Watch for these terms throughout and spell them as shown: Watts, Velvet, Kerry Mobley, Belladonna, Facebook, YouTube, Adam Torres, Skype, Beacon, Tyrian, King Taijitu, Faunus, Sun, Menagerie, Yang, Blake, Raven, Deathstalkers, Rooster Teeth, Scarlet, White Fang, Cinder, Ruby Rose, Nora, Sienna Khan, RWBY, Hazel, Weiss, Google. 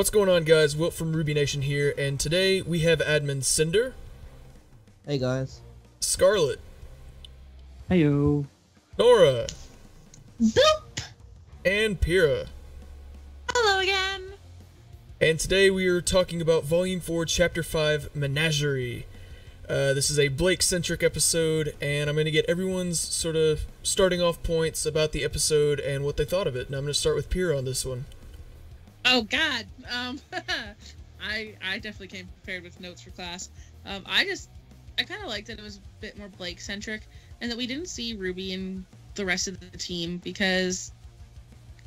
What's going on, guys? Wilt from Ruby Nation here, and today we have admin Cinder. Hey, guys. Scarlet. Heyo. Nora. Zoop. And Pyrrha. Hello again. And today we are talking about Volume 4, Chapter 5, Menagerie. This is a Blake-centric episode, and I'm going to get everyone's sort of starting off points about the episode and what they thought of it. And I'm going to start with Pyrrha on this one. Oh God, I definitely came prepared with notes for class. I kind of liked that it was a bit more Blake-centric, and that we didn't see Ruby and the rest of the team because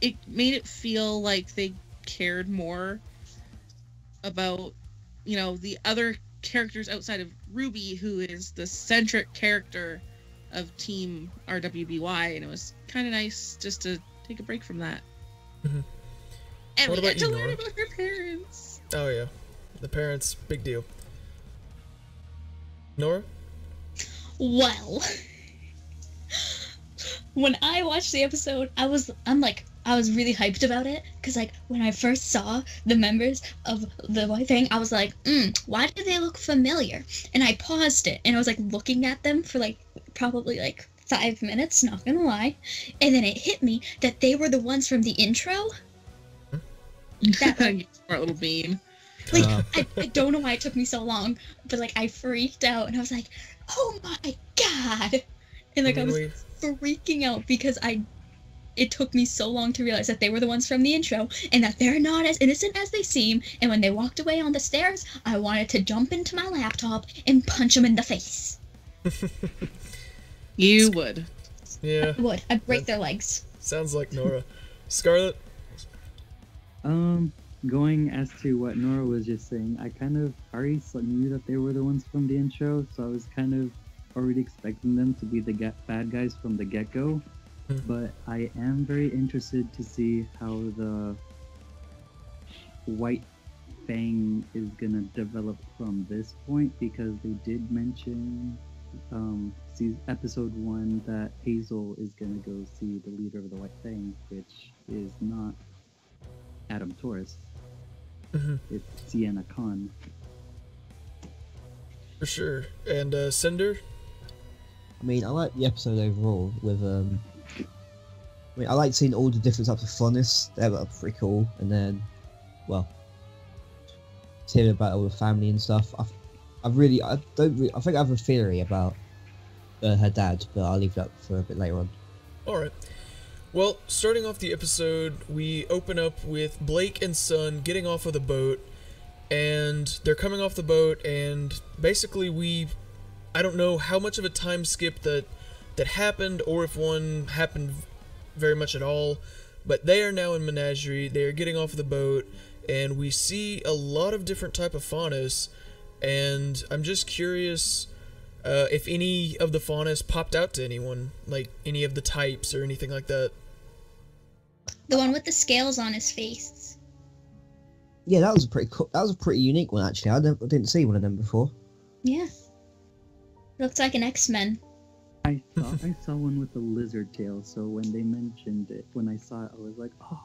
it made it feel like they cared more about, you know, the other characters outside of Ruby, who is the centric character of Team RWBY, and it was kind of nice just to take a break from that. Mm-hmm. And what we about get to you, learn Nora? About her parents. Oh yeah, the parents, big deal. Nora? Well, when I watched the episode, I was really hyped about it, because like when I first saw the members of the White Fang, I was like, why do they look familiar? And I paused it and I was like looking at them for like probably like 5 minutes, not gonna lie, and then it hit me that they were the ones from the intro. That smart little bean. Like, I don't know why it took me so long, but like I freaked out and I was like, "Oh my God!" And like freaking out because it took me so long to realize that they were the ones from the intro and that they're not as innocent as they seem. And when they walked away on the stairs, I wanted to jump into my laptop and punch them in the face. You would. Yeah. I would. I'd break their legs. Sounds like Nora. Scarlet. Going as to what Nora was just saying, I kind of already knew that they were the ones from the intro, so I was kind of already expecting them to be the bad guys from the get-go. But I am very interested to see how the White Fang is gonna develop from this point, because they did mention episode 1 that Hazel is gonna go see the leader of the White Fang, which is not Adam Torres. It's Sienna Khan. For sure. And Cinder? I mean, I like the episode overall with I like seeing all the different types of Faunus. They were pretty cool. And then, well, hearing about all the family and stuff. I think I have a theory about her dad, but I'll leave that for a bit later on. Alright. Well, starting off the episode, we open up with Blake and Sun getting off of the boat, and they're coming off the boat, and basically I don't know how much of a time skip that happened, or if one happened very much at all, but they are now in Menagerie, they are getting off the boat, and we see a lot of different type of Faunus, and I'm just curious if any of the Faunus popped out to anyone, like any of the types or anything like that. The one with the scales on his face. Yeah, that was a pretty cool. That was a pretty unique one, actually. I didn't see one of them before. Yeah. Looks like an X-Men. I thought I saw one with a lizard tail. So when they mentioned it, when I saw it, I was like, "Oh,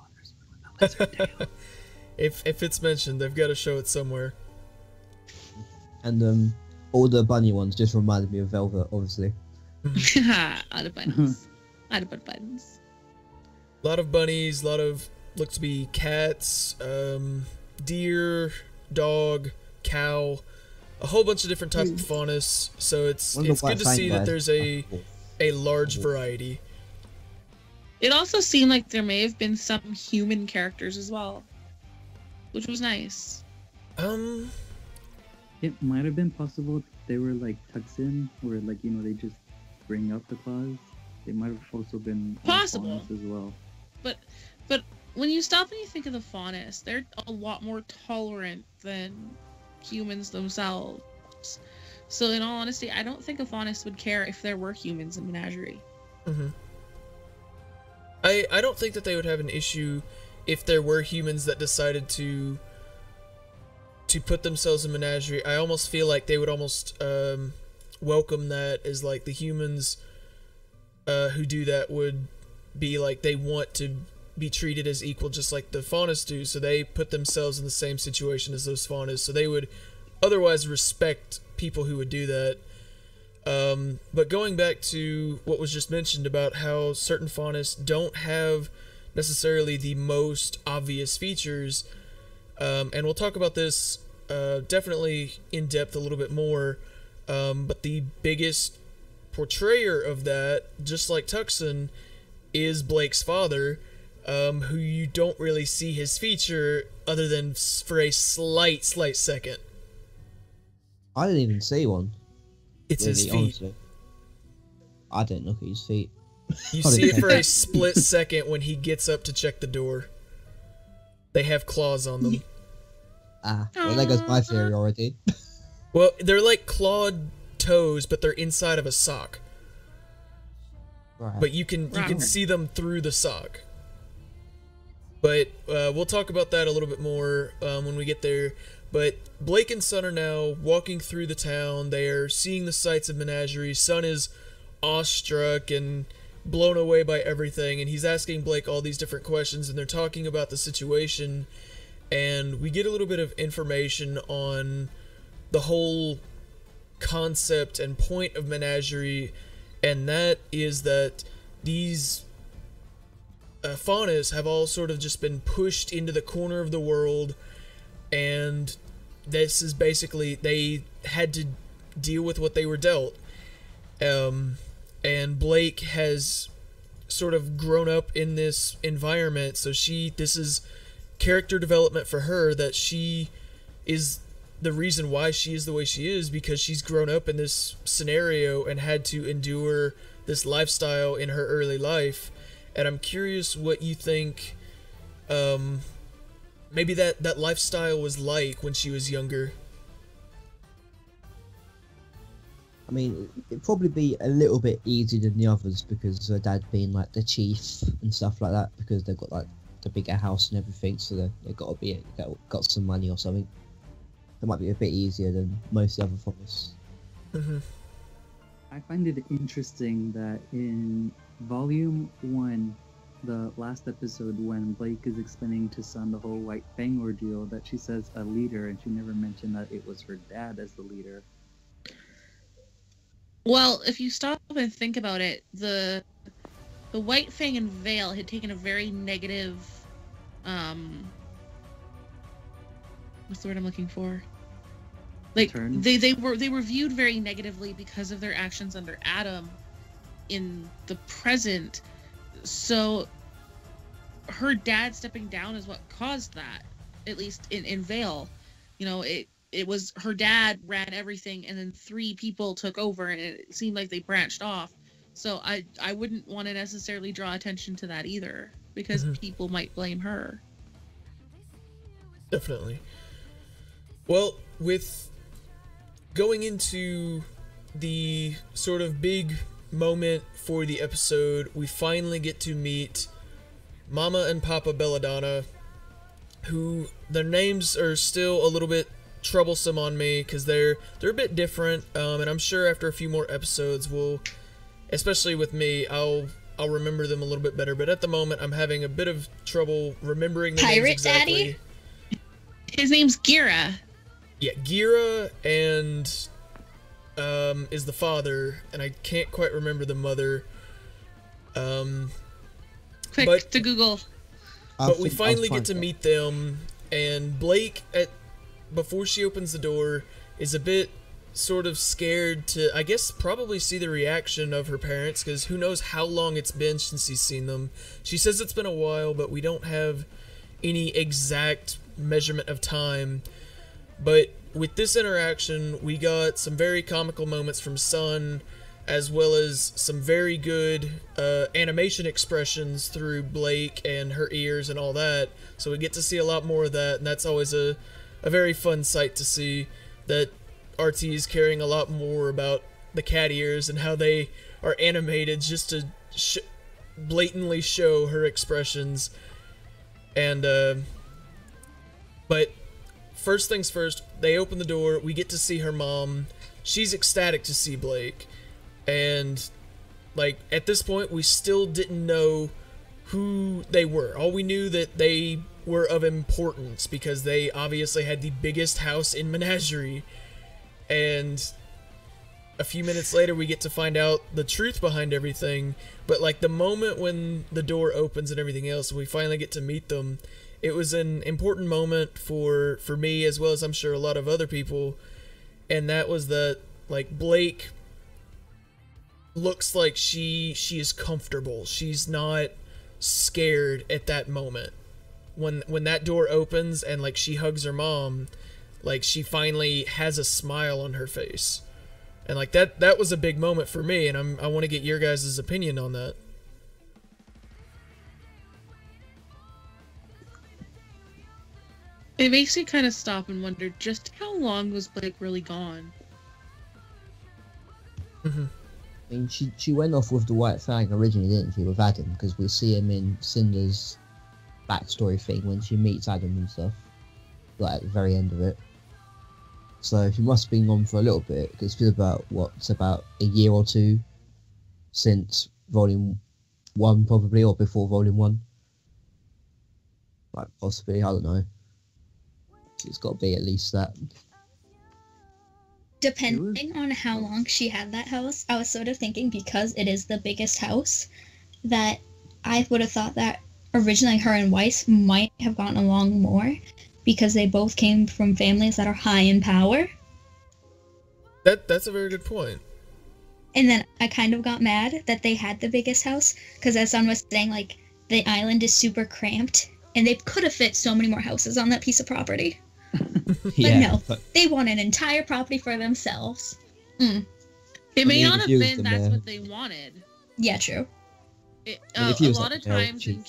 there's one with a lizard tail." If it's mentioned, they've got to show it somewhere. And all the bunny ones just reminded me of Velvet, obviously. All the bunnies. All the buttons. A lot of bunnies, a lot of look to be cats, deer, dog, cow, a whole bunch of different types of Faunus, so it's good to see that there's a large variety. It also seemed like there may have been some human characters as well, which was nice. It might have been possible they were like tucks in, where like, you know, they just bring up the claws. They might have also been possible as well. But when you stop and you think of the Faunus, they're a lot more tolerant than humans themselves. So in all honesty, I don't think a Faunus would care if there were humans in Menagerie. I don't think that they would have an issue if there were humans that decided to put themselves in Menagerie. I almost feel like they would almost welcome that, as like the humans who do that would be like they want to be treated as equal, just like the Faunus do, so they put themselves in the same situation as those Faunus, so they would otherwise respect people who would do that. But going back to what was just mentioned about how certain Faunus don't have necessarily the most obvious features, and we'll talk about this definitely in depth a little bit more, but the biggest portrayer of that, just like Tuxin, is Blake's father, who you don't really see his feature other than for a slight second. I didn't even see one. It's really, his feet. Honestly. I didn't look at his feet. You see it for a split second when he gets up to check the door. They have claws on them. Ah, well, that goes my theory already. Well, they're like clawed toes, but they're inside of a sock. Right. But you can see them through the sock. But we'll talk about that a little bit more when we get there. But Blake and Sun are now walking through the town. They are seeing the sights of Menagerie. Sun is awestruck and blown away by everything, and he's asking Blake all these different questions, and they're talking about the situation, and we get a little bit of information on the whole concept and point of Menagerie, and that is that these Faunus have all sort of just been pushed into the corner of the world, and this is basically, they had to deal with what they were dealt. And Blake has sort of grown up in this environment, so this is character development for her, that she is the reason why she is the way she is, because she's grown up in this scenario and had to endure this lifestyle in her early life. And I'm curious what you think maybe that lifestyle was like when she was younger. I mean, it'd probably be a little bit easier than the others because her dad being like the chief and stuff like that, because they've got like the bigger house and everything, so they've got to be got some money or something. It might be a bit easier than most of the other fathers. Mm-hmm. I find it interesting that in Volume 1, the last episode, when Blake is explaining to Sun the whole White Fang ordeal, that she says a leader, and she never mentioned that it was her dad as the leader. Well, if you stop and think about it, the White Fang and Vale had taken a very negative, what's the word I'm looking for? Like, they were viewed very negatively because of their actions under Adam in the present. So her dad stepping down is what caused that, at least in Vale. You know, it was her dad ran everything, and then 3 people took over, and it seemed like they branched off. So I wouldn't want to necessarily draw attention to that either, because people might blame her. Definitely. Well, with going into the sort of big moment for the episode, we finally get to meet Mama and Papa Belladonna, who their names are still a little bit troublesome on me, because they're a bit different, and I'm sure after a few more episodes we'll, especially with me, I'll remember them a little bit better, but at the moment I'm having a bit of trouble remembering the names exactly. Daddy? His name's Ghira. Yeah, Ghira, and is the father, and I can't quite remember the mother. Quick to Google. But we finally get to meet them, and Blake, before she opens the door, is a bit sort of scared to, I guess, probably see the reaction of her parents, because who knows how long it's been since she's seen them. She says it's been a while, but we don't have any exact measurement of time. But with this interaction, we got some very comical moments from Sun, as well as some very good animation expressions through Blake and her ears and all that. So we get to see a lot more of that, and that's always a very fun sight to see, that RT is caring a lot more about the cat ears and how they are animated just to blatantly show her expressions. And but first things first, they open the door, we get to see her mom. She's ecstatic to see Blake, and like at this point we still didn't know who they were. All we knew that they were of importance because they obviously had the biggest house in Menagerie. And a few minutes later, we get to find out the truth behind everything. But like the moment when the door opens and everything else, we finally get to meet them. It was an important moment for me, as well as I'm sure a lot of other people. And that was that, like, Blake looks like she is comfortable. She's not scared at that moment. When that door opens and like she hugs her mom, like she finally has a smile on her face. And like that was a big moment for me, and I want to get your guys' opinion on that. It makes you kind of stop and wonder just how long was Blake really gone. Mm-hmm. I mean, she went off with the White Fang originally, didn't she, with Adam? Because we see him in Cinder's backstory thing when she meets Adam and stuff, like at the very end of it. So she must have been gone for a little bit, because it's been about, what, it's about a year or two since Volume 1 probably, or before Volume 1. Like, possibly, I don't know. It's got to be at least that. Depending on how long she had that house, I was sort of thinking, because it is the biggest house, that I would have thought that originally her and Weiss might have gotten along more, because they both came from families that are high in power. That's a very good point. And then I kind of got mad that they had the biggest house, because as Sun was saying, like, the island is super cramped, and they could have fit so many more houses on that piece of property. But yeah, no, they want an entire property for themselves. Mm. It may not have been that's what they wanted. Yeah, true. A lot of times in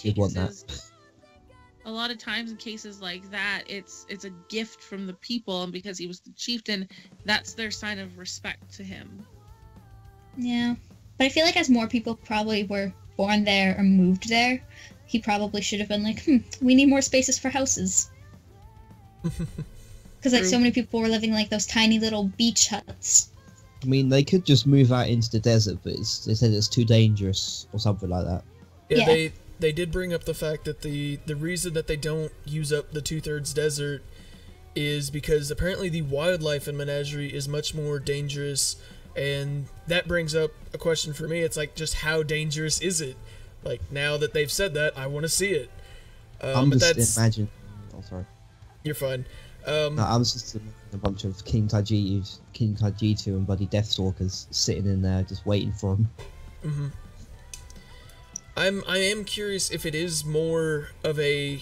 cases like that, it's a gift from the people, and because he was the chieftain, that's their sign of respect to him. Yeah, but I feel like as more people probably were born there or moved there, he probably should have been like, we need more spaces for houses. Because like so many people were living like those tiny little beach huts. I mean, they could just move out into the desert, but they said it's too dangerous or something like that. Yeah, they did bring up the fact that the reason that they don't use up the 2/3 desert is because apparently the wildlife in Menagerie is much more dangerous, and that brings up a question for me. It's like, just how dangerous is it? Like, now that they've said that, I want to see it. I'm but just that's... imagine. Oh, sorry. You're fine. No, I was just a bunch of King Taijitu and bloody Deathstalkers sitting in there just waiting for him. Mm-hmm. I am curious if it is more of a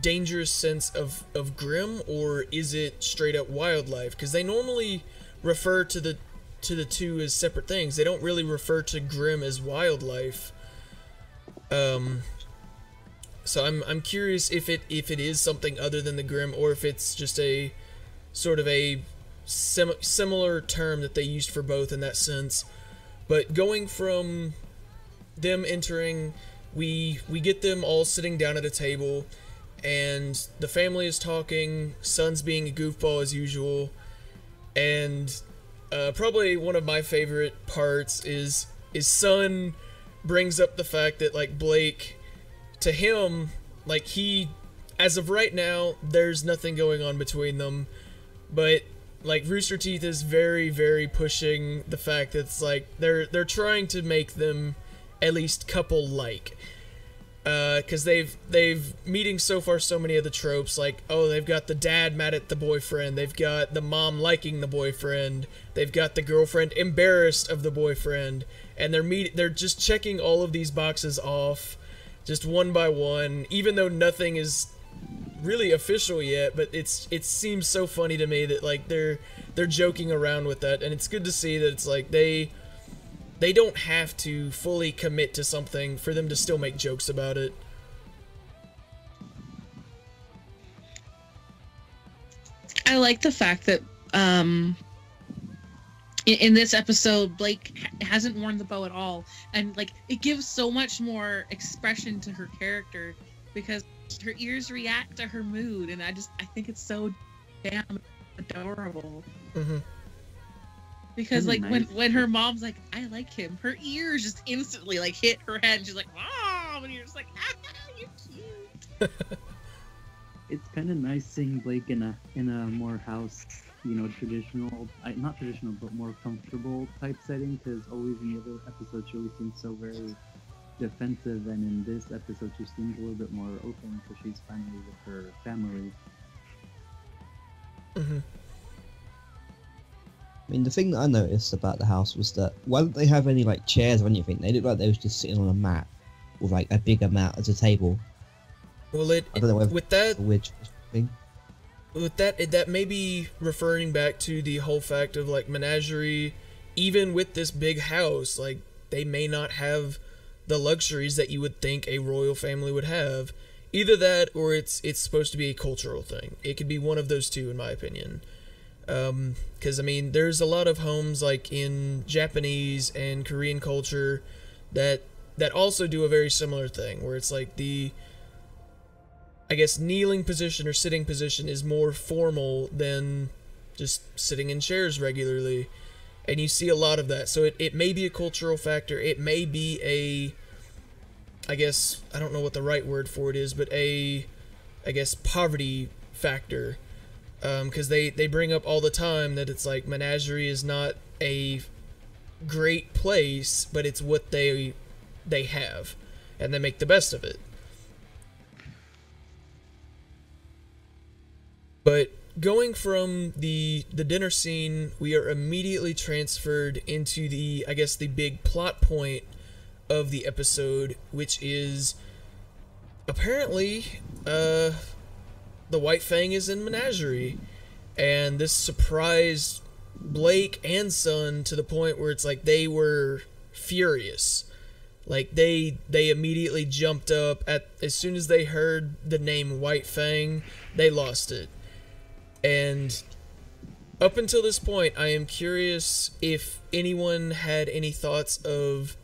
dangerous sense of grim, or is it straight up wildlife? Because they normally refer to the two as separate things. They don't really refer to grim as wildlife. So I'm curious if it is something other than the grim, or if it's just a sort of a similar term that they used for both in that sense. But going from them entering, we get them all sitting down at a table, and the family is talking. Sun's being a goofball as usual, and probably one of my favorite parts is Sun brings up the fact that, like, Blake. To him, like, he, as of right now, there's nothing going on between them, but, like, Rooster Teeth is very, very pushing the fact that it's, like, they're trying to make them at least couple-like, because they've meeting so far so many of the tropes, like, oh, they've got the dad mad at the boyfriend, they've got the mom liking the boyfriend, they've got the girlfriend embarrassed of the boyfriend, and they're just checking all of these boxes off, just one by one, even though nothing is really official yet. But it seems so funny to me that, like, they're joking around with that, and it's good to see that it's like they don't have to fully commit to something for them to still make jokes about it. I like the fact that in this episode, Blake hasn't worn the bow at all, and, like, it gives so much more expression to her character, because her ears react to her mood, and I think it's so damn adorable. Mm-hmm. Because, like, when her mom's like, I like him, her ears just instantly, like, hit her head, and she's like, Mom, and you're just like, ah, you're cute. It's kind of nice seeing Blake in a more house, you know, traditional, not traditional, but more comfortable type setting, because always in the other episodes she always seems so very defensive, and in this episode she seems a little bit more open because she's finally with her family. Mm-hmm. I mean, the thing that I noticed about the house was that why didn't they have any like chairs or anything? They looked like they was just sitting on a mat with like a bigger mat as a table. Well, that may be referring back to the whole fact of like Menagerie. Even with this big house, like they may not have the luxuries that you would think a royal family would have. Either that, or it's supposed to be a cultural thing. It could be one of those two, in my opinion. Because, I mean, there's a lot of homes, like, in Japanese and Korean culture that also do a very similar thing, where it's, like, the, I guess, kneeling position or sitting position is more formal than just sitting in chairs regularly. And you see a lot of that. So it may be a cultural factor. It may be a... I guess, I don't know what the right word for it is, but I guess, poverty factor. Because they bring up all the time that it's like, Menagerie is not a great place, but it's what they have. And they make the best of it. But going from the dinner scene, we are immediately transferred into the, I guess, the big plot point of the episode, which is apparently the White Fang is in Menagerie, and this surprised Blake and Sun to the point where it's like they were furious. Like they immediately jumped up as soon as they heard the name White Fang. They lost it. And up until this point, I am curious if anyone had any thoughts of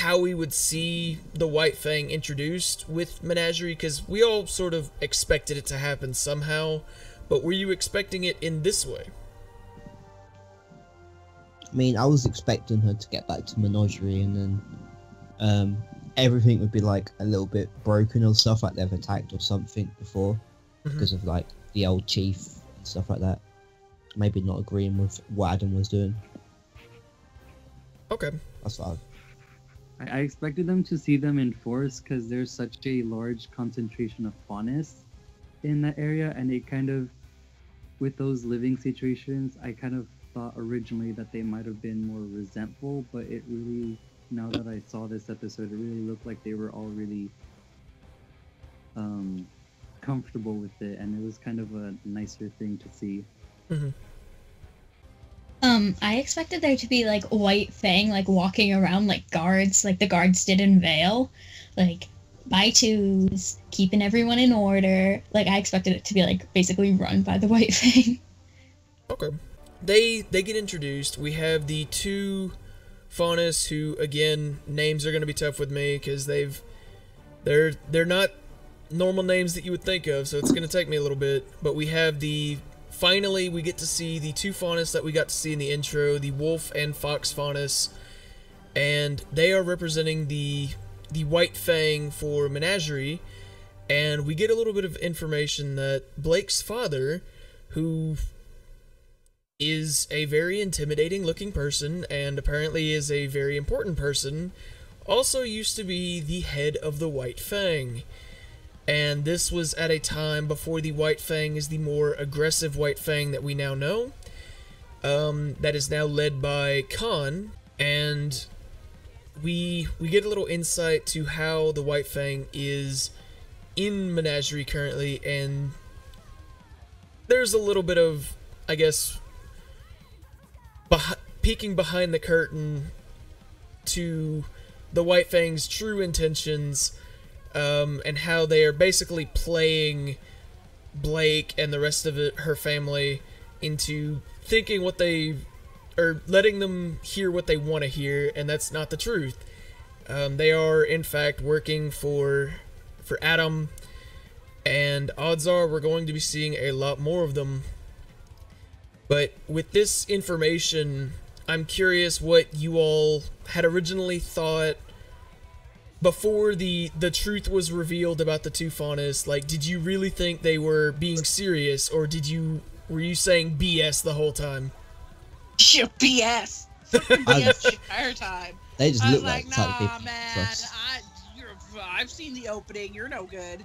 how we would see the White Fang introduced with Menagerie, because we all sort of expected it to happen somehow, but were you expecting it in this way? I mean, I was expecting her to get back to Menagerie, and then everything would be like a little bit broken or stuff, like they've attacked or something before, mm-hmm. because of like the old chief and stuff like that, maybe not agreeing with what Adam was doing. Okay. That's what I expected them to see them in force, because there's such a large concentration of Faunus in that area, and it kind of, with those living situations, I kind of thought originally that they might have been more resentful, but it really, now that I saw this episode, it really looked like they were all really comfortable with it, and it was kind of a nicer thing to see. Mm-hmm. I expected there to be, like, White Fang, like, walking around, like, guards, like the guards did in Vale. Like, by twos, keeping everyone in order. Like, I expected it to be, like, basically run by the White Fang. Okay. They get introduced. We have the two Faunus who, again, names are going to be tough with me, because they're not normal names that you would think of, so it's going to take me a little bit. But we have the... Finally, we get to see the two Faunus that we got to see in the intro, the Wolf and Fox Faunus, and they are representing the White Fang for Menagerie, and we get a little bit of information that Blake's father, who is a very intimidating looking person and apparently is a very important person, also used to be the head of the White Fang. And this was at a time before the White Fang is the more aggressive White Fang that we now know. That is now led by Khan. And we get a little insight to how the White Fang is in Menagerie currently. And there's a little bit of, I guess, peeking behind the curtain to the White Fang's true intentions. And how they are basically playing Blake and the rest of her family into thinking what they... or letting them hear what they want to hear, and that's not the truth. They are, in fact, working for Adam, and odds are we're going to be seeing a lot more of them. But with this information, I'm curious what you all had originally thought before the truth was revealed about the two Faunus, like, did you really think they were being serious, or were you saying BS the whole time? Yeah, BS. BS the entire time. They just look like type people. Nah, man, I've seen the opening. You're no good.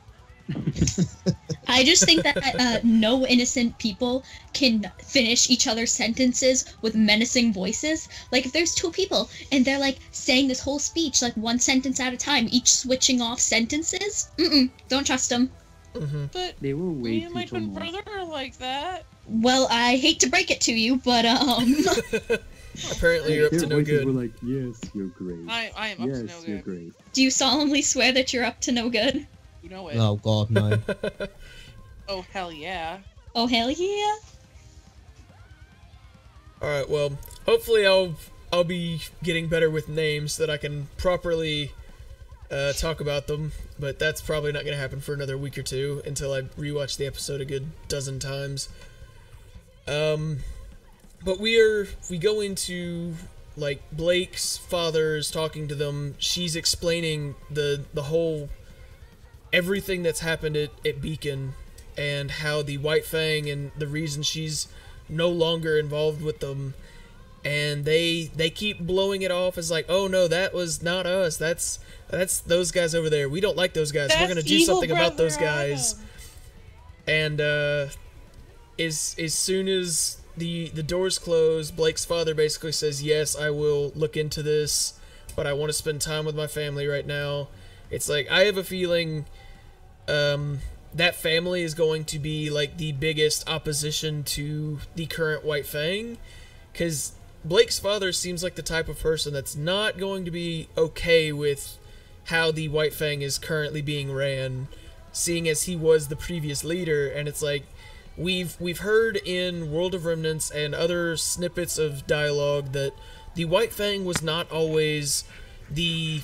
I just think that no innocent people can finish each other's sentences with menacing voices. Like, if there's two people and they're like saying this whole speech like one sentence at a time, each switching off sentences, don't trust them. But they were way me and my twin brother are like that. Well, I hate to break it to you, but apparently you're up to no good. We're like, yes, you're great. I am up to no good. You're great. Do you solemnly swear that you're up to no good? You know it. Oh god, no. Oh hell yeah. Oh hell yeah. Alright, well, hopefully I'll be getting better with names so that I can properly talk about them, but that's probably not gonna happen for another week or two until I rewatch the episode a good dozen times. But we go into like Blake's father's talking to them. She's explaining the whole everything that's happened at Beacon, and how the White Fang and the reason she's no longer involved with them, and they keep blowing it off as like, oh no, that was not us. That's those guys over there. We don't like those guys. We're gonna do something about those guys. And as soon as the doors close, Blake's father basically says, yes, I will look into this, but I want to spend time with my family right now. It's like, I have a feeling that family is going to be like the biggest opposition to the current White Fang, because Blake's father seems like the type of person that's not going to be okay with how the White Fang is currently being ran, seeing as he was the previous leader. And it's like, we've heard in World of Remnants and other snippets of dialogue that the White Fang was not always the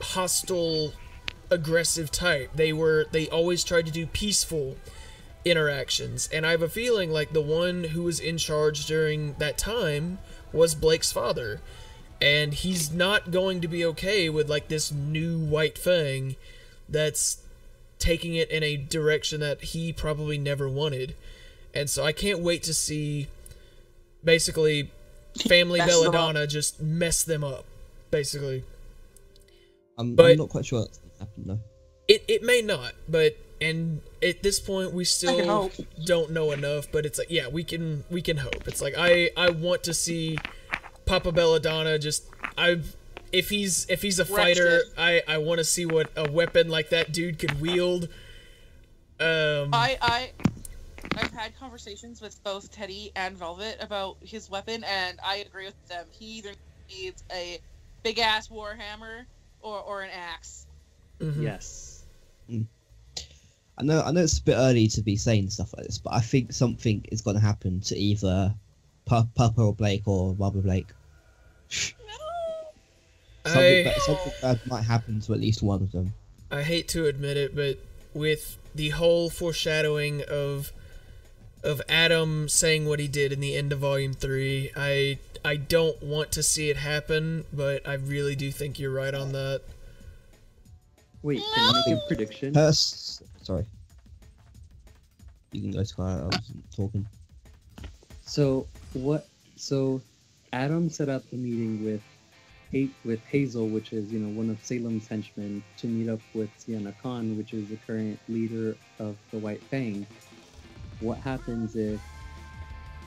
hostile, aggressive type. They always tried to do peaceful interactions, and I have a feeling like the one who was in charge during that time was Blake's father, and he's not going to be okay with like this new White Fang that's taking it in a direction that he probably never wanted. And so I can't wait to see basically family Belladonna just mess them up, basically. But I'm not quite sure that's going to happen, though. It may not, but and at this point we still don't know enough. But it's like, yeah, we can hope. It's like I want to see Papa Belladonna just if he's a fighter, I want to see what a weapon like that dude could wield. I've had conversations with both Teddy and Velvet about his weapon, and I agree with them. He either needs a big ass warhammer or an axe. Yes. I know it's a bit early to be saying stuff like this, but I think something is going to happen to either Papa or Blake, or rather Blake. No. Something bad might happen to at least one of them. I hate to admit it, but with the whole foreshadowing of Adam saying what he did in the end of Volume 3, I don't want to see it happen, but I really do think you're right on that. Wait, can you make a prediction? Sorry. You can go, Scarlet. I wasn't talking. So Adam set up a meeting with Hazel, which is, you know, one of Salem's henchmen, to meet up with Sienna Khan, which is the current leader of the White Fang. What happens if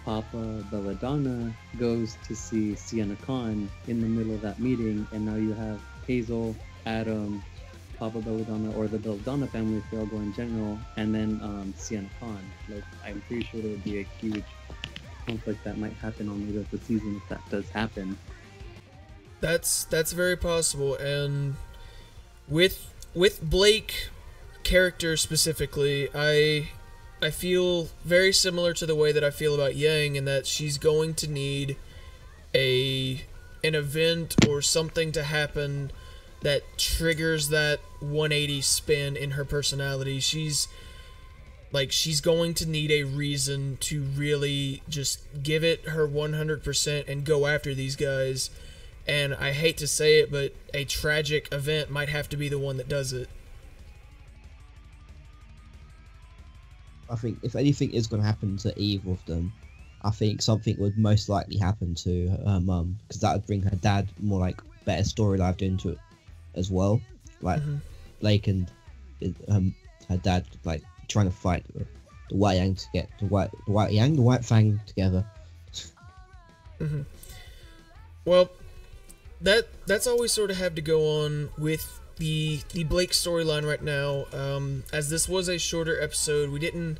Papa Belladonna goes to see Sienna Khan in the middle of that meeting, and now you have Hazel, Adam, Papa Belladonna, or the Belladonna family if they all go in general, and then Sienna Khan? Like, I'm pretty sure there would be a huge conflict that might happen on the end of the season if that does happen. That's very possible, and with Blake character specifically, I feel very similar to the way that I feel about Yang, in that she's going to need an event or something to happen that triggers that 180 spin in her personality. She's going to need a reason to really just give it her 100% and go after these guys. And I hate to say it, but a tragic event might have to be the one that does it. I think if anything is going to happen to either of them, I think something would most likely happen to her mum, because that would bring her dad more like better storyline into it as well. Like Blake and her dad like trying to fight the White Yang to get the White Fang together. Well, that's all we sort of have to go on with the Blake storyline right now. As this was a shorter episode, we didn't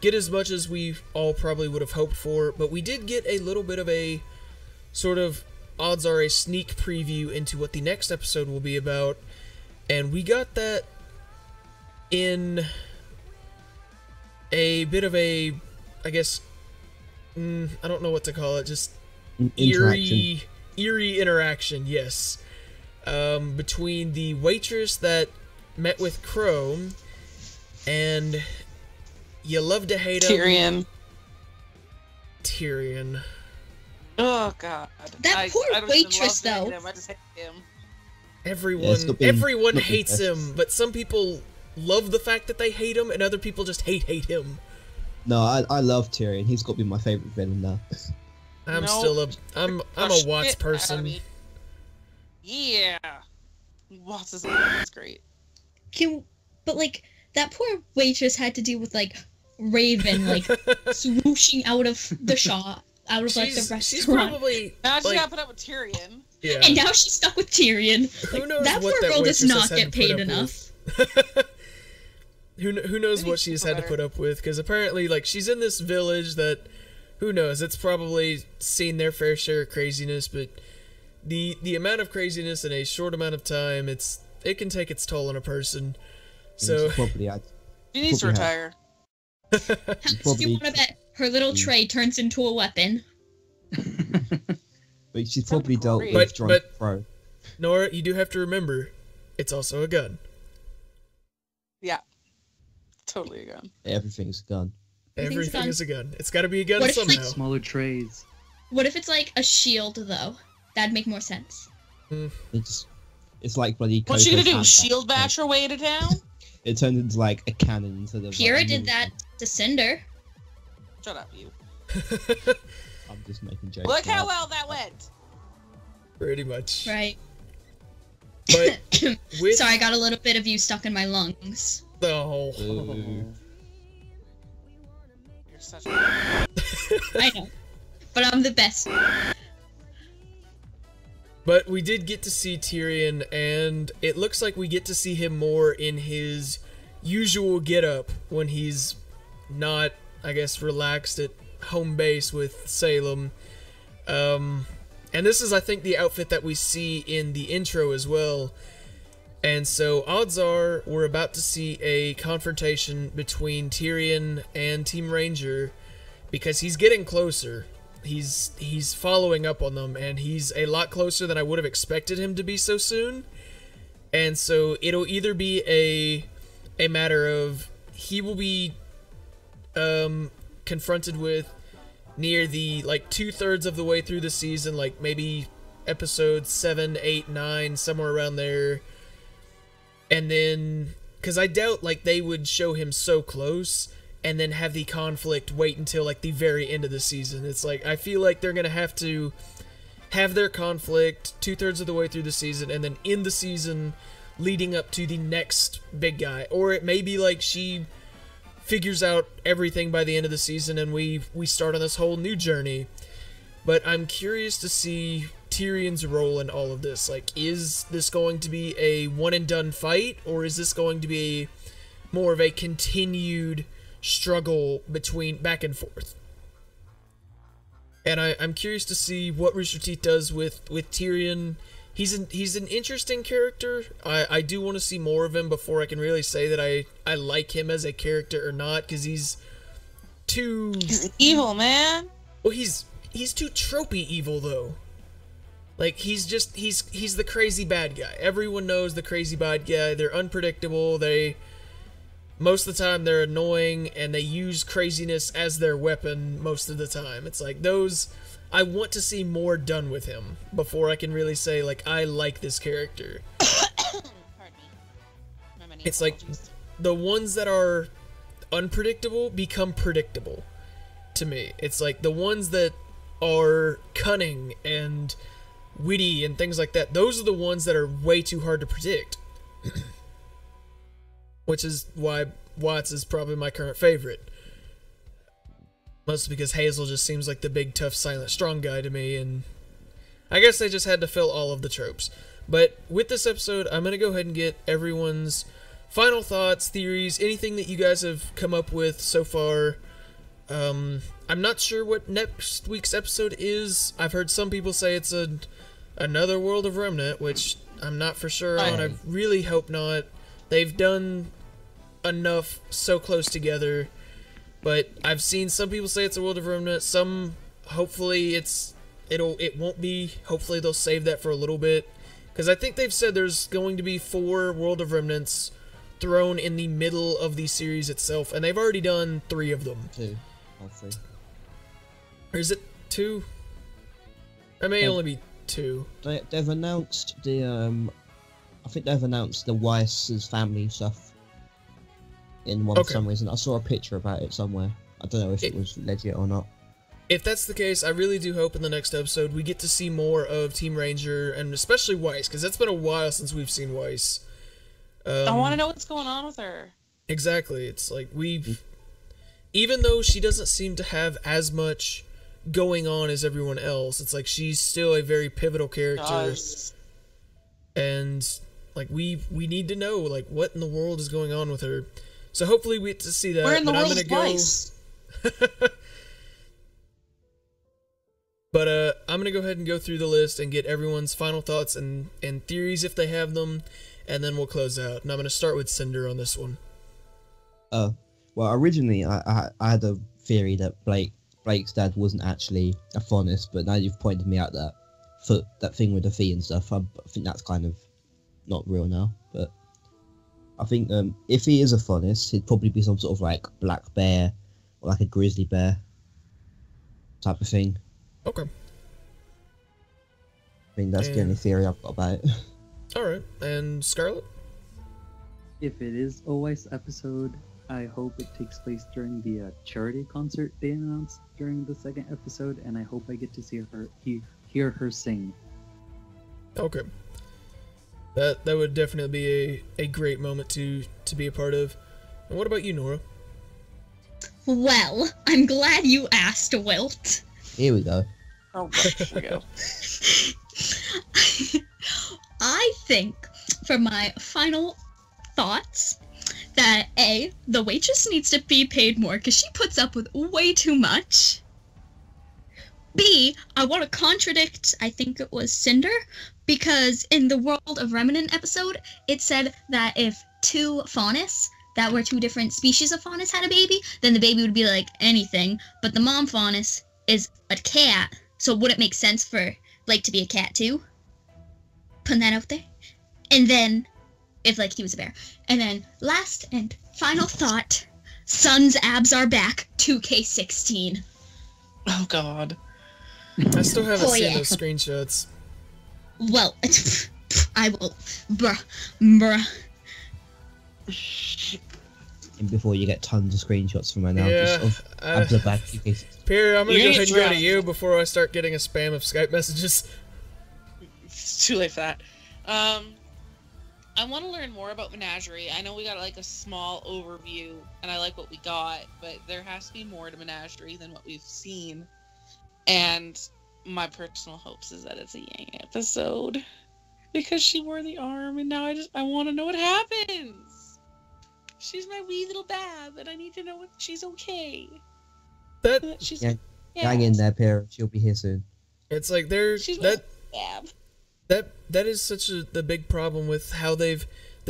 get as much as we all probably would have hoped for, but we did get a little bit of a sort of odds are a sneak preview into what the next episode will be about, and we got that in a bit of a, I guess, I don't know what to call it, just eerie interaction, yes, between the waitress that met with Qrow and you love to hate him, Tyrian. Oh god, that poor waitress though. I just hate him. Everyone hates him, but some people love the fact that they hate him, and other people just hate him. No, I love Tyrian. He's got to be my favorite villain now. I'm still a Watts person. Yeah, Watts is great. But like that poor waitress had to deal with like Raven like swooshing out of the shop, out of like the restaurant. She's probably now she got put up with Tyrian. Yeah. And now she's stuck with Tyrian. Like, who knows that poor girl does not get paid enough. Who knows what she's had to put up with? Because apparently, like, she's in this village that, who knows? It's probably seen their fair share of craziness, but the amount of craziness in a short amount of time, it can take its toll on a person. So she needs to retire. Do you want to bet her little tray turns into a weapon? But she's probably dealt with drunk Qrow. Nora, you do have to remember, it's also a gun. Yeah, totally a gun. Everything's a gun. Everything is a gun. It's got to be a gun somehow. Like, smaller trays. What if it's like a shield though? That'd make more sense. It's like bloody. What's she gonna do? Shield bash her way to town? It turned into like a cannon instead of. Pyrrha did that to Cinder. Shut up, you. I'm just making jokes. Look how well that went. Pretty much. Right. But sorry, I got a little bit of you stuck in my lungs. Oh. You're such a. I know, but I'm the best. But we did get to see Tyrian, and it looks like we get to see him more in his usual getup when he's not, I guess, relaxed at home base with Salem. And this is, I think, the outfit that we see in the intro as well. And so, odds are, we're about to see a confrontation between Tyrian and Team Ranger, because he's getting closer. He's following up on them, and he's a lot closer than I would have expected him to be so soon. And so it'll either be a matter of he will be confronted with near the like 2/3 of the way through the season, like maybe episode 7, 8, 9, somewhere around there. And then, because I doubt like they would show him so close and then have the conflict wait until, like, the very end of the season. It's like, I feel like they're gonna have to have their conflict 2/3 of the way through the season, and then end the season leading up to the next big guy. Or it may be, like, she figures out everything by the end of the season, and we start on this whole new journey. But I'm curious to see Tyrion's role in all of this. Like, is this going to be a one-and-done fight, or is this going to be more of a continued struggle between back and forth? And I'm curious to see what Rooster Teeth does with Tyrian. He's an interesting character. I do want to see more of him before I can really say that I like him as a character or not, because he's evil, man. Well, he's too tropey evil though. Like, he's the crazy bad guy. Everyone knows the crazy bad guy. They're unpredictable. Most of the time, they're annoying, and they use craziness as their weapon most of the time. It's like, those... I want to see more done with him before I can really say, like, I like this character. Pardon me. It's like the ones that are unpredictable become predictable to me. It's like the ones that are cunning and witty and things like that, those are the ones that are way too hard to predict. Which is why Watts is probably my current favorite. Mostly because Hazel just seems like the big, tough, silent, strong guy to me, and I guess they just had to fill all of the tropes. But with this episode, I'm going to go ahead and get everyone's final thoughts, theories, anything that you guys have come up with so far. I'm not sure what next week's episode is. I've heard some people say it's another World of Remnant, which I'm not for sure on. I really hope not. They've done enough so close together. But I've seen some people say it's a World of Remnant. Some, hopefully, it won't be. Hopefully, they'll save that for a little bit, because I think they've said there's going to be 4 World of Remnants thrown in the middle of the series itself, and they've already done 3 of them. 2, hopefully. Or is it 2? It may only be 2. They've announced the I think they've announced the Weiss's family stuff. In one for some reason. I saw a picture about it somewhere. I don't know if it was legit or not. If that's the case, I really do hope in the next episode we get to see more of Team Ranger, and especially Weiss, because that's been a while since we've seen Weiss. I want to know what's going on with her. Exactly. It's like even though she doesn't seem to have as much going on as everyone else, it's like she's still a very pivotal character. Gosh. And like we need to know like what in the world is going on with her. So hopefully we get to see that. We're in the world of Weiss. But I'm going to go ahead and go through the list and get everyone's final thoughts and theories if they have them, and then we'll close out. And I'm going to start with Cinder on this one. Well, originally I had a theory that Blake's dad wasn't actually a Faunus, but now you've pointed me out that thing with the feet and stuff. I think that's kind of not real now, but I think if he is a Faunus, he'd probably be some sort of like black bear or like a grizzly bear type of thing. Okay. I think that's the only theory I've got about it. Alright, and Scarlet? If it is a Weiss episode, I hope it takes place during the charity concert they announced during the second episode, and I hope I get to see her, hear her sing. Okay. That would definitely be a great moment to be a part of. And what about you, Nora? Well, I'm glad you asked, Wilt. Here we go. Oh, here we go. I think, for my final thoughts, that A, the waitress needs to be paid more because she puts up with way too much. B, I want to contradict, I think it was Cinder, because in the World of Remnant episode, it said that if 2 Faunus, that were 2 different species of Faunus, had a baby, then the baby would be like anything. But the mom Faunus is a cat, so would it make sense for Blake to be a cat too? Putting that out there. And then, if like he was a bear. And then, last and final thought, Sun's abs are back, 2K16. Oh god. I still haven't seen those screenshots. Well, I will. And before you get tons of screenshots from my now, Pyrrha, I'm gonna go ahead and go to you before I start getting a spam of Skype messages. It's too late for that. I want to learn more about Menagerie. I know we got like a small overview, and I like what we got, but there has to be more to Menagerie than what we've seen. And my personal hopes is that it's a Yang episode, because she wore the arm, and now I want to know what happens. She's my wee little bab, and I need to know if she's okay. That she's hang in there, Pyrrha. She'll be here soon. It's like that is such the big problem with how they've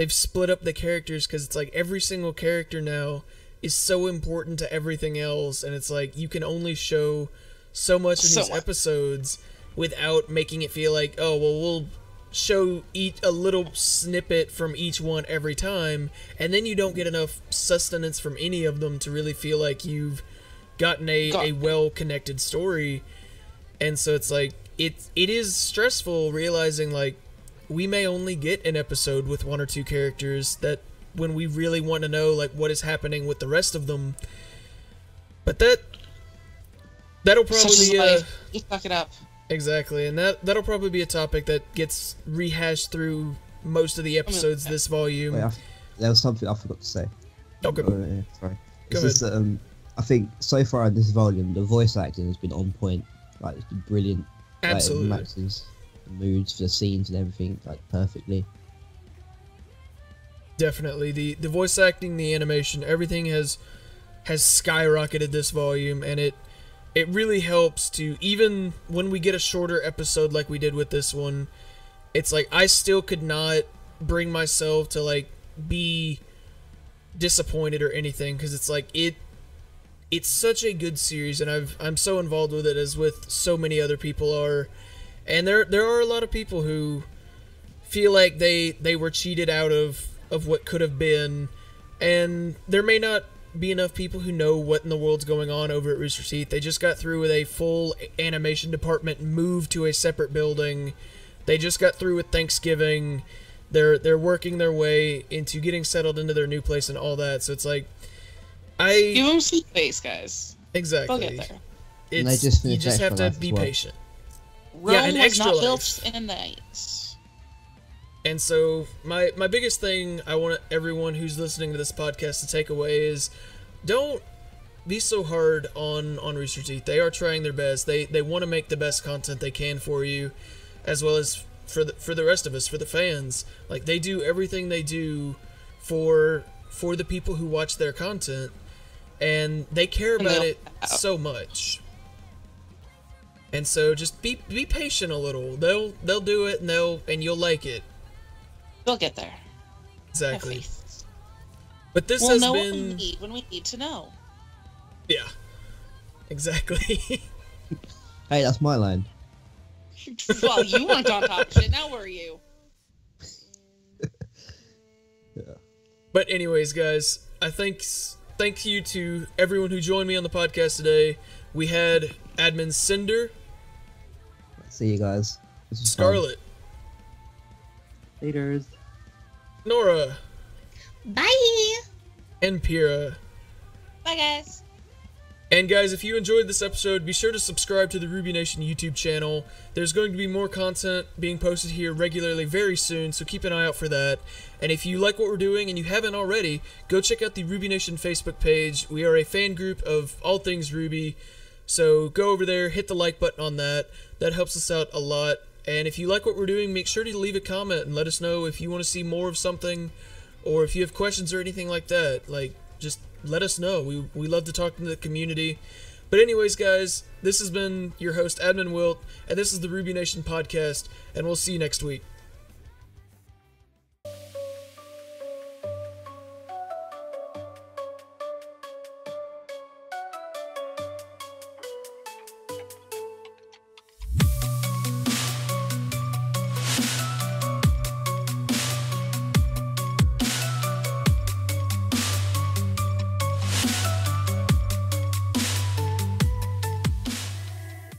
split up the characters, because it's like every single character now is so important to everything else, and it's like you can only show so much in these episodes without making it feel like, oh, well, we'll show a little snippet from each one every time, and then you don't get enough sustenance from any of them to really feel like you've gotten a well-connected story. And so it's like, it is stressful realizing, like, we may only get an episode with one or two characters that when we really want to know, like, what is happening with the rest of them. But that'll probably be just fuck it up. Exactly, and that'll probably be a topic that gets rehashed through most of the episodes this volume. Wait, there was something I forgot to say. Oh, good. Oh, yeah, sorry. It's just that, I think so far in this volume, the voice acting has been on point. Like, it's been brilliant. Absolutely. Like, it matches the moods for the scenes and everything, like, perfectly. Definitely. The voice acting, the animation, everything has skyrocketed this volume, and it really helps to, even when we get a shorter episode like we did with this one, it's like, I still could not bring myself to, like, be disappointed or anything, because it's like, it's such a good series, and I'm so involved with it, as with so many other people are, and there are a lot of people who feel like they were cheated out of what could have been, and there may not be enough people who know what in the world's going on over at Rooster Teeth. They just got through with a full animation department move to a separate building. They just got through with Thanksgiving. They're working their way into getting settled into their new place and all that. So it's like, give them some space, guys. Exactly. They'll get there. You just have to be patient. Rome was not built in a night. And so my biggest thing I want everyone who's listening to this podcast to take away is, don't be so hard on Rooster Teeth. They are trying their best. They want to make the best content they can for you, as well as for the rest of us, for the fans. Like, they do everything they do for the people who watch their content, and they care about it so much. And so just be patient a little. They'll do it, and you'll like it. We'll get there. Exactly. But this has been... We'll know what we need when we need to know. Yeah. Exactly. Hey, that's my line. Well, you weren't on top of shit. Now where are you? Yeah. But anyways, guys, thank you to everyone who joined me on the podcast today. We had Admin Cinder. See you guys. Scarlet. Laters. Nora. Bye. And Pyrrha. Bye, guys. And guys, if you enjoyed this episode, be sure to subscribe to the RWBY Nation YouTube channel. There's going to be more content being posted here regularly very soon, so keep an eye out for that. And if you like what we're doing and you haven't already, go check out the RWBY Nation Facebook page. We are a fan group of all things RWBY, so go over there, hit the like button on that. That helps us out a lot. And if you like what we're doing, make sure to leave a comment and let us know if you want to see more of something, or if you have questions or anything like that. Like, just... let us know. We love to talk to the community. But anyways, guys, this has been your host, Admin Wilt, and this is the RWBY Nation podcast, and we'll see you next week.